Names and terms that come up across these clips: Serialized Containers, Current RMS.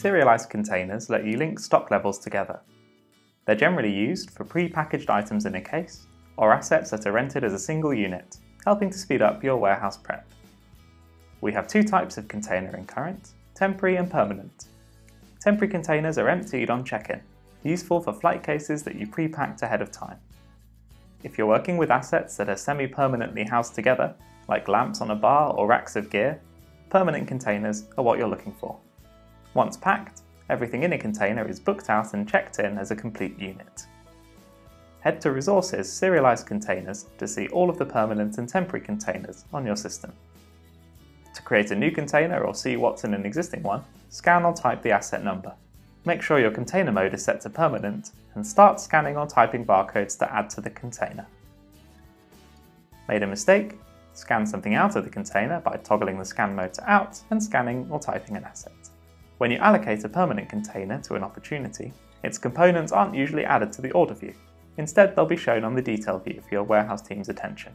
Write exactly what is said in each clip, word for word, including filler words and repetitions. serialized containers let you link stock levels together. They're generally used for pre-packaged items in a case, or assets that are rented as a single unit, helping to speed up your warehouse prep. We have two types of container in Current, temporary and permanent. Temporary containers are emptied on check-in, useful for flight cases that you pre-packed ahead of time. If you're working with assets that are semi-permanently housed together, like lamps on a bar or racks of gear, permanent containers are what you're looking for. Once packed, everything in a container is booked out and checked in as a complete unit. Head to Resources Serialized Containers to see all of the permanent and temporary containers on your system. To create a new container or see what's in an existing one, scan or type the asset number. Make sure your container mode is set to permanent and start scanning or typing barcodes to add to the container. Made a mistake? Scan something out of the container by toggling the scan mode to out and scanning or typing an asset. When you allocate a permanent container to an opportunity, its components aren't usually added to the order view. Instead, they'll be shown on the detail view for your warehouse team's attention.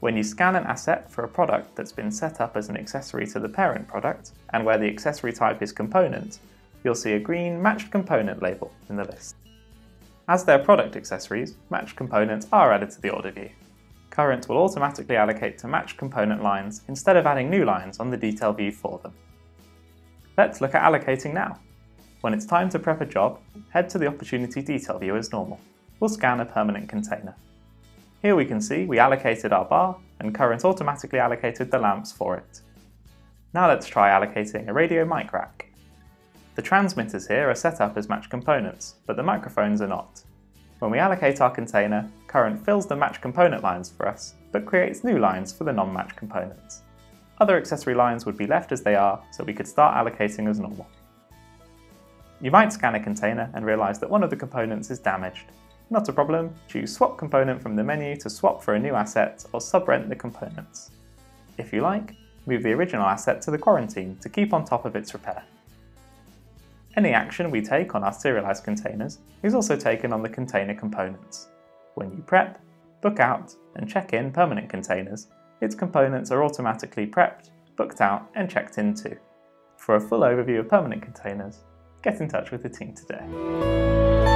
When you scan an asset for a product that's been set up as an accessory to the parent product and where the accessory type is component, you'll see a green Matched Component label in the list. As their product accessories, matched components are added to the order view. Current will automatically allocate to matched component lines instead of adding new lines on the detail view for them. Let's look at allocating now. When it's time to prep a job, head to the opportunity detail view as normal. We'll scan a permanent container. Here we can see we allocated our bar and Current automatically allocated the lamps for it. Now let's try allocating a radio mic rack. The transmitters here are set up as matched components, but the microphones are not. When we allocate our container, Current fills the matched component lines for us, but creates new lines for the non-matched components. Other accessory lines would be left as they are, so we could start allocating as normal. You might scan a container and realise that one of the components is damaged. Not a problem, choose Swap Component from the menu to swap for a new asset or sub-rent the components. If you like, move the original asset to the quarantine to keep on top of its repair. Any action we take on our serialized containers is also taken on the container components. When you prep, book out, and check in permanent containers, its components are automatically prepped, booked out, and checked in too. For a full overview of permanent containers, get in touch with the team today.